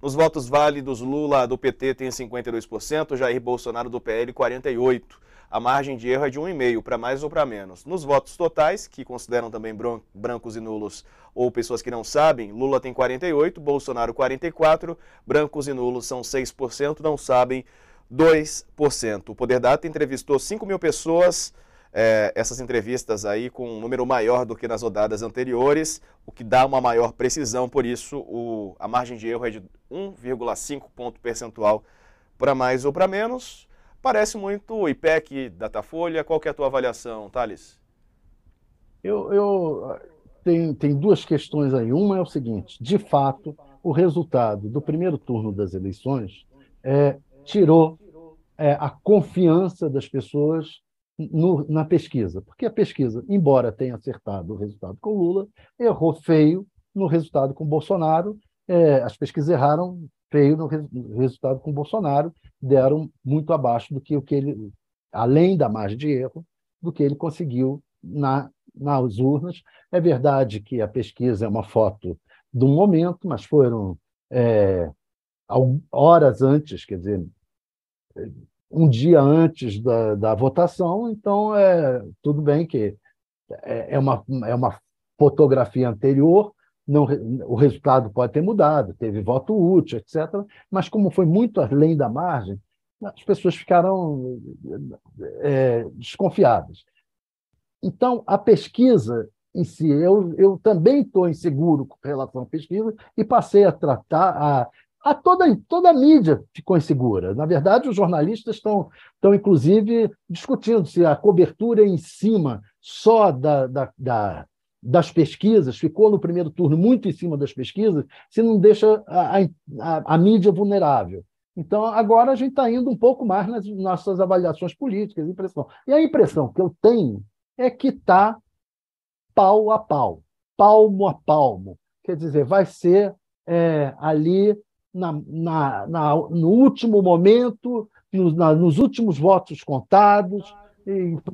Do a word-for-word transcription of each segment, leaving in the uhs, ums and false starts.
Nos votos válidos, Lula do P T tem cinquenta e dois por cento, Jair Bolsonaro do P L quarenta e oito por cento. A margem de erro é de um vírgula cinco por cento, para mais ou para menos. Nos votos totais, que consideram também brancos e nulos ou pessoas que não sabem, Lula tem quarenta e oito por cento, Bolsonaro quarenta e quatro por cento, brancos e nulos são seis por cento, não sabem dois por cento. O Poder Data entrevistou cinco mil pessoas, é, essas entrevistas aí com um número maior do que nas rodadas anteriores, o que dá uma maior precisão, por isso o, a margem de erro é de um vírgula cinco ponto percentual para mais ou para menos. Parece muito o I P E C, Datafolha. Qual que é a tua avaliação, Thales? Eu, eu, tem, tem duas questões aí. Uma é o seguinte, de fato, o resultado do primeiro turno das eleições é, tirou é, a confiança das pessoas no, na pesquisa, porque a pesquisa, embora tenha acertado o resultado com Lula, errou feio no resultado com Bolsonaro. É, as pesquisas erraram feio no, re, no resultado com Bolsonaro, deram muito abaixo do que o que ele, além da margem de erro, do que ele conseguiu na, nas urnas. É verdade que a pesquisa é uma foto de um momento, mas foram é, horas antes, quer dizer, um dia antes da, da votação, então é, tudo bem que é uma, é uma fotografia anterior, não, o resultado pode ter mudado, teve voto útil, etcétera, mas como foi muito além da margem, as pessoas ficaram é, desconfiadas. Então, a pesquisa em si, eu, eu também estou inseguro com relação à pesquisa e passei a tratar, a, a toda, toda a mídia ficou insegura. Na verdade, os jornalistas estão, estão inclusive, discutindo se a cobertura em cima só da... da, da das pesquisas, ficou no primeiro turno muito em cima das pesquisas, se não deixa a, a, a mídia vulnerável. Então, agora a gente está indo um pouco mais nas nossas avaliações políticas, impressão. E a impressão que eu tenho é que está pau a pau, palmo a palmo. Quer dizer, vai ser é, ali na, na, na, no último momento, nos, na, nos últimos votos contados.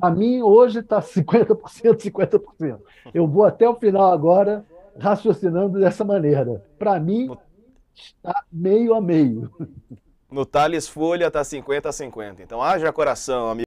Para mim, hoje está cinquenta por cento, cinquenta por cento. Eu vou até o final agora raciocinando dessa maneira. Para mim, está meio a meio. No Thales Folha está cinquenta a cinquenta. Então, haja coração, amigo.